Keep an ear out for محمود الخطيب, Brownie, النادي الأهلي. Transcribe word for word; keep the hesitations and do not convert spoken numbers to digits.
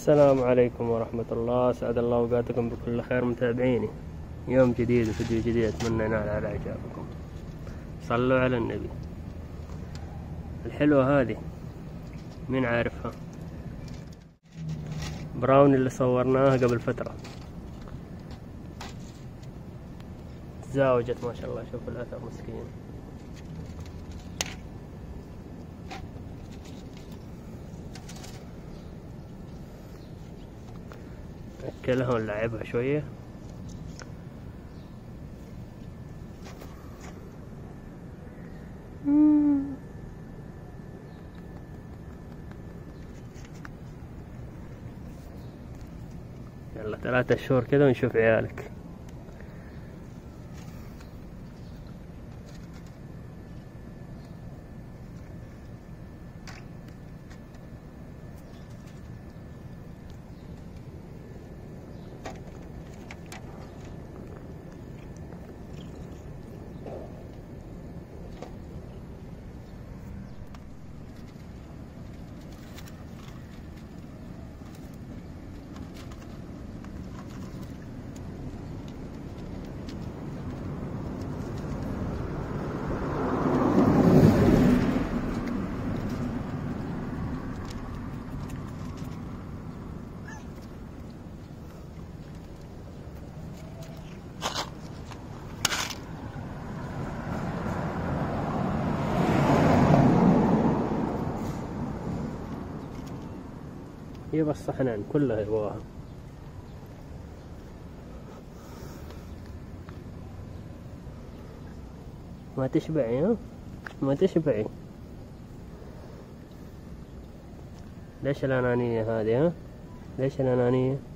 السلام عليكم ورحمة الله، سعد الله اوقاتكم بكل خير متابعيني. يوم جديد وفيديو جديد، اتمنى ينال على اعجابكم. صلوا على النبي. الحلوة هذه مين عارفها؟ براوني اللي صورناها قبل فترة، تزاوجت ما شاء الله. شوفوا الاثر مسكين. اكلها ولعبها شوية، يلا ثلاثة شهور كذا ونشوف عيالك. يبقى الصحنان كلها يبغاها. ما تشبعي ها؟ ما تشبعي. ليش الأنانية هذه ها؟ ليش الأنانية؟